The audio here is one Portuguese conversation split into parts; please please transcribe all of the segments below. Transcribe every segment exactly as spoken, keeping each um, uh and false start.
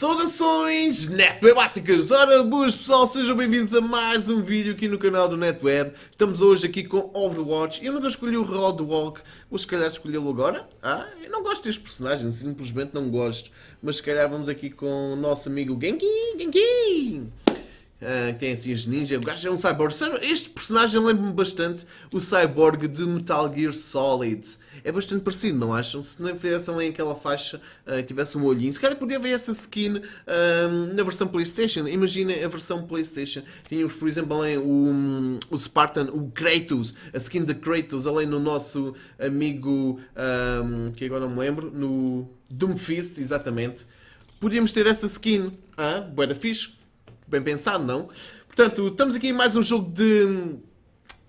Saudações netwebáticas! Ora boas pessoal, sejam bem-vindos a mais um vídeo aqui no canal do Netweb. Estamos hoje aqui com Overwatch. Eu nunca escolhi o Roadhog, vou se calhar escolhê-lo agora. Ah, eu não gosto deste personagem, simplesmente não gosto. Mas se calhar vamos aqui com o nosso amigo Genki, Genki! Ah, tem assim as ninjas, o gajo é um cyborg. Este personagem lembra-me bastante o cyborg de Metal Gear Solid. É bastante parecido, não acham? Se não fizessem ali aquela faixa e uh, tivesse um olhinho, se calhar podia ver essa skin uh, na versão Playstation. Imaginem a versão Playstation. Tínhamos, por exemplo, além o, um, o Spartan, o Kratos, a skin de Kratos, além no nosso amigo, um, que agora não me lembro, no Doomfist, exatamente. Podíamos ter essa skin, ah, Boedafish, bem pensado, não? Portanto, estamos aqui em mais um jogo de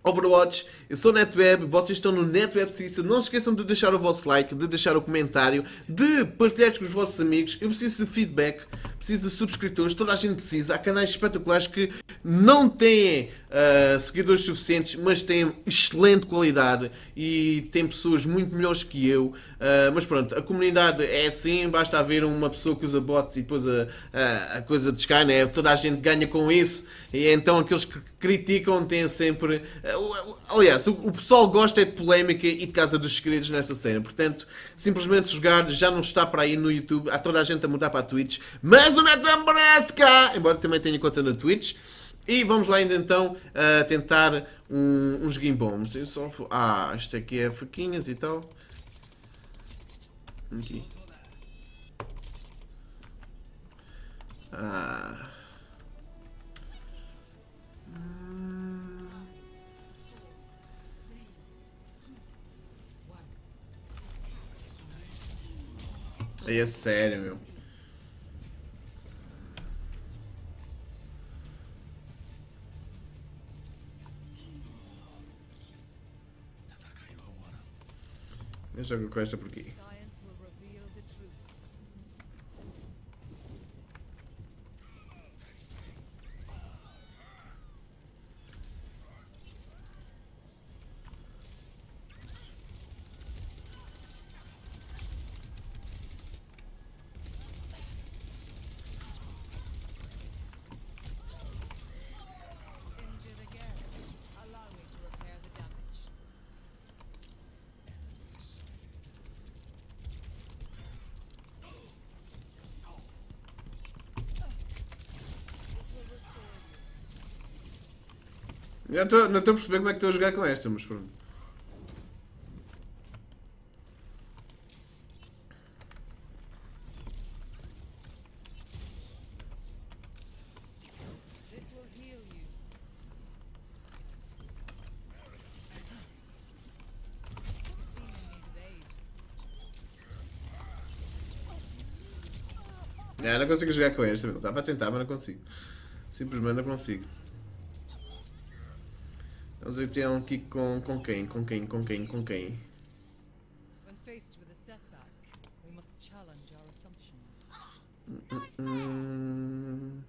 Overwatch. Eu sou o Netweb, vocês estão no Netweb System. Não se esqueçam de deixar o vosso like, de deixar o comentário, de partilhar com os vossos amigos. Eu preciso de feedback, preciso de subscritores, toda a gente precisa. Há canais espetaculares que não têm uh, seguidores suficientes, mas têm excelente qualidade e têm pessoas muito melhores que eu. Uh, mas pronto, a comunidade é assim, basta haver uma pessoa que usa bots e depois a, a, a coisa descai, né? Toda a gente ganha com isso. E então aqueles que criticam têm sempre... Aliás, o pessoal gosta é de polémica e de casa dos segredos nesta cena. Portanto, simplesmente jogar já não está para aí no YouTube. Há toda a gente a mudar para a Twitch. Mas o Netweb merece cá! Embora também tenha conta na Twitch. E vamos lá ainda então uh, tentar um, uns guimbombos. Eu só... Ah, isto aqui é faquinhas e tal. Aqui. Ah... Aí é sério, meu. Eu jogo com esta por aqui. Eu tô, não estou a perceber como é que estou a jogar com esta, mas pronto. Não, não consigo jogar com esta, estava a tentar, mas não consigo. Simplesmente não consigo. Vamos ter um aqui com, com quem? Com quem? Com quem? Com quem? Hum, hum, hum.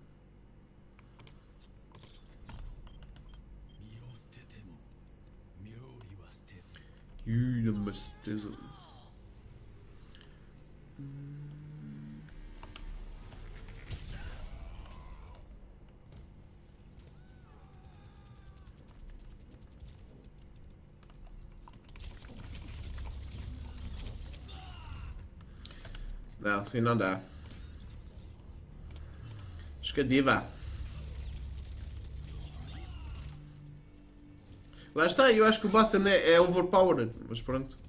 Não, assim não dá. Escadiva. Lá está, eu acho que o Bastion é, é overpowered, mas pronto.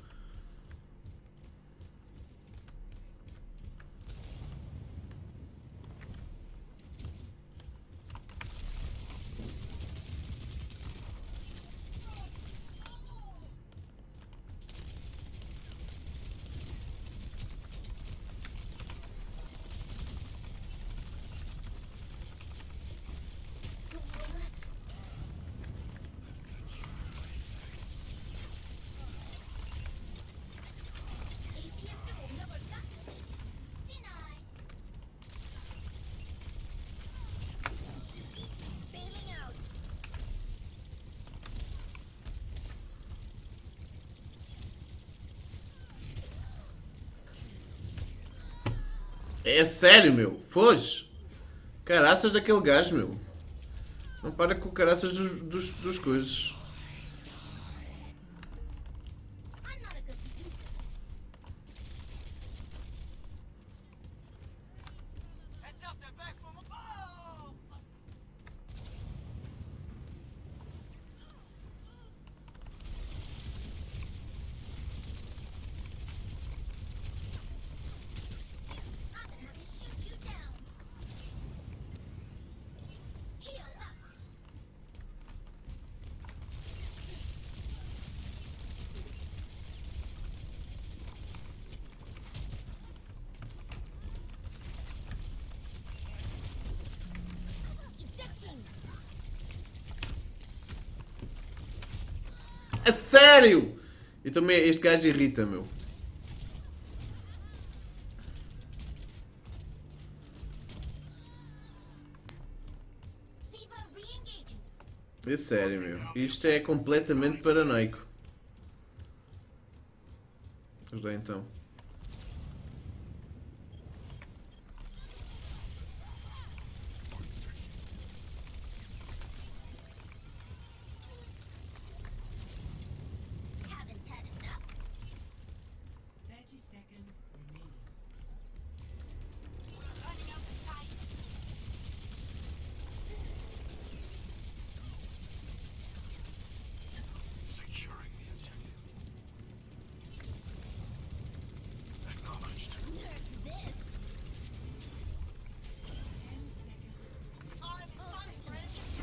É sério, meu. Foge. Caraças daquele gajo, meu. Não para com caraças dos, dos, dos coisas. A sério! E também este gajo irrita, meu. É sério, meu. Isto é completamente paranoico. Mas bem, então.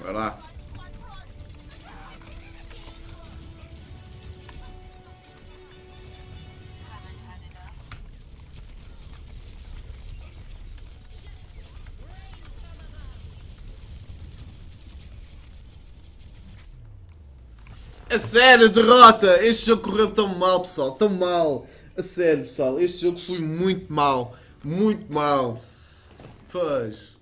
Vai lá. A sério, derrota! Este jogo correu tão mal, pessoal. Tão mal. A sério, pessoal. Este jogo foi muito mal. Muito mal. Pois.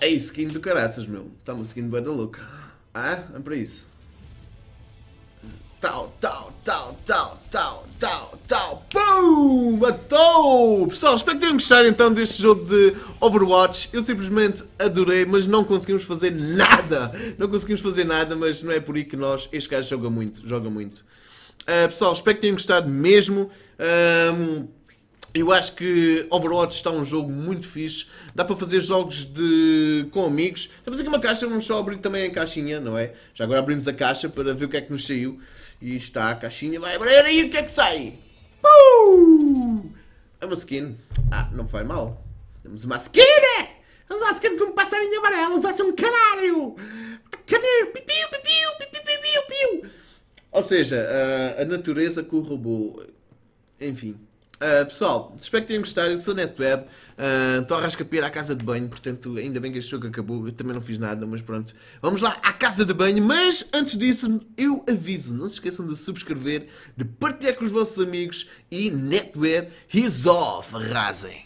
É isso, skin do caraças, meu. Tá uma skin bué da louca. Ah, é para isso. Tal, tal, tal, tal, tal, tal, tal. Pum! Matou! Pessoal, espero que tenham gostado então deste jogo de Overwatch. Eu simplesmente adorei, mas não conseguimos fazer nada. Não conseguimos fazer nada, mas não é por aí que nós... Este gajo joga muito, joga muito. Uh, pessoal, espero que tenham gostado mesmo. Um... Eu acho que Overwatch está um jogo muito fixe. Dá para fazer jogos de... com amigos. Temos aqui uma caixa, vamos só abrir também a caixinha, não é? Já agora abrimos a caixa para ver o que é que nos saiu. E está a caixinha, vai abrir aí o que é que sai. Uh! É uma skin. Ah, não faz mal. Temos uma skin, né? Temos uma skin com um passarinho amarelo, vai ser um canário. Canário, pipiu, pipiu, pipiu, pipiu, pipiu. Ou seja, a, a natureza com o robô. Enfim. Uh, pessoal, espero que tenham gostado, eu sou NetWeb, uh, estou a rascapiar à casa de banho, portanto ainda bem que este jogo acabou, eu também não fiz nada, mas pronto, vamos lá à casa de banho, mas antes disso eu aviso, não se esqueçam de subscrever, de partilhar com os vossos amigos e NetWeb, he's off, arrasem!